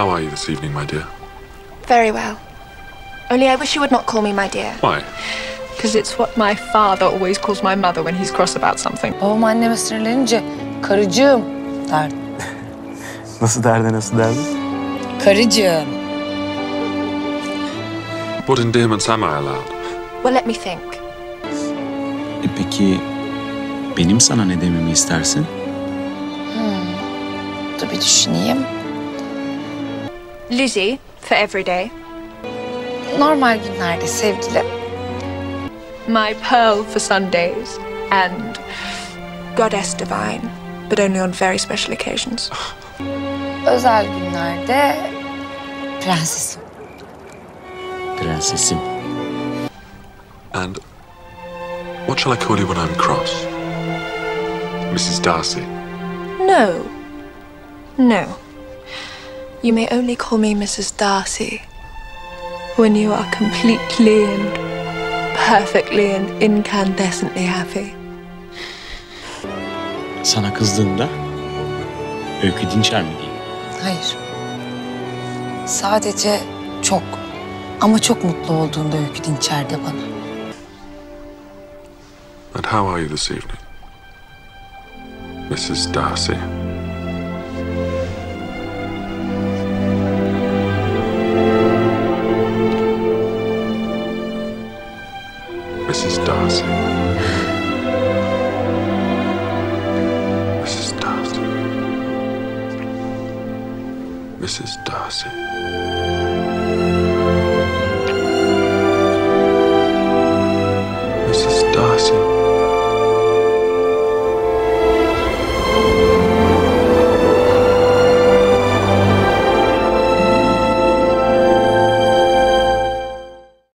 How are you this evening, my dear? Very well. Only I wish you would not call me my dear. Why? Because it's what my father always calls my mother when he's cross about something. Babam anneme sinirlenince karıcığım derdi. Nasıl derdi, nasıl derdi? Karıcığım. What endearments am I allowed? Well, let me think. Peki benim sana ne dememi istersin? Dur bir düşüneyim. Lizzie for every day. Normal günlerde sevgilim. My pearl for Sundays and goddess divine, but only on very special occasions. Özel günlerde prensesim. Prensesim. And what shall I call you when I'm cross? Mrs. Darcy. No. No. You may only call me Mrs. Darcy when you are completely and perfectly and incandescently happy. Sana kızdığımda Öykü Dinçer mi diyeyim? Hayır. Sadece çok ama çok mutlu olduğunda Öykü Dinçer de bana. And how are you this evening, Mrs. Darcy? Mrs. Darcy. Mrs. Darcy. Mrs. Darcy.